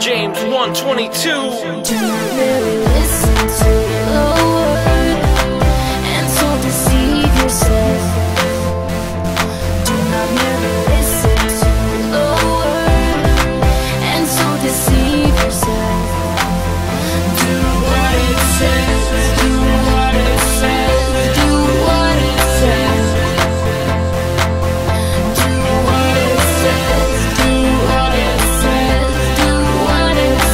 James 1:22. Do you really listen to the word and so deceive yourself? Do not merely listen to the word and so deceive yourself. Do what it says, do what it says, do what it says. Do what it says, do what it says, do what it says.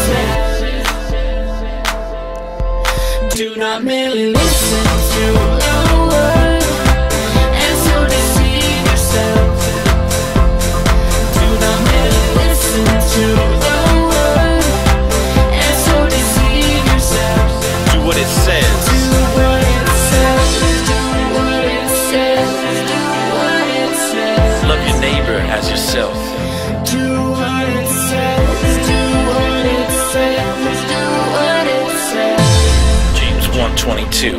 Do not merely listen to the word and so deceive yourself. Do not merely listen to the word and so deceive yourself. Do what it says. Do what it says, do what it says, do what it says. Love your neighbor as yourself. Do what it says, do what it says, do what it says. James 1:22.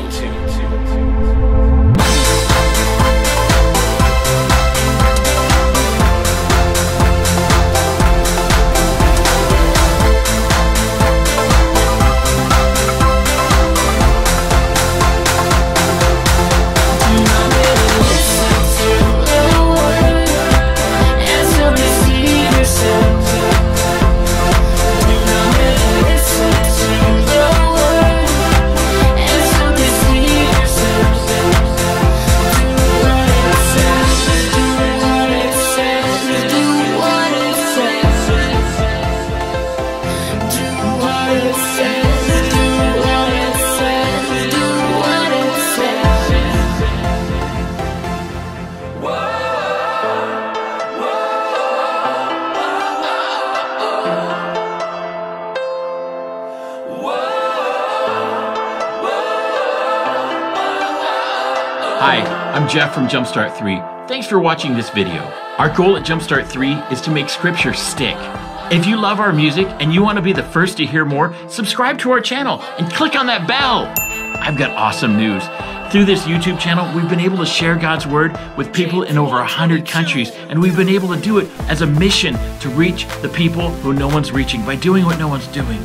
Hi, I'm Jeff from Jumpstart 3. Thanks for watching this video. Our goal at Jumpstart 3 is to make scripture stick. If you love our music and you want to be the first to hear more, subscribe to our channel and click on that bell. I've got awesome news. Through this YouTube channel, we've been able to share God's word with people in over 100 countries, and we've been able to do it as a mission to reach the people who no one's reaching by doing what no one's doing.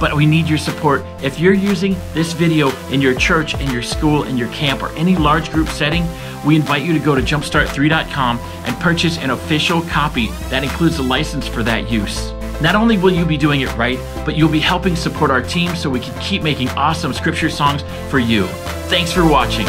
But we need your support. If you're using this video in your church, in your school, in your camp, or any large group setting, we invite you to go to jumpstart3.com and purchase an official copy that includes a license for that use. Not only will you be doing it right, but you'll be helping support our team so we can keep making awesome scripture songs for you. Thanks for watching.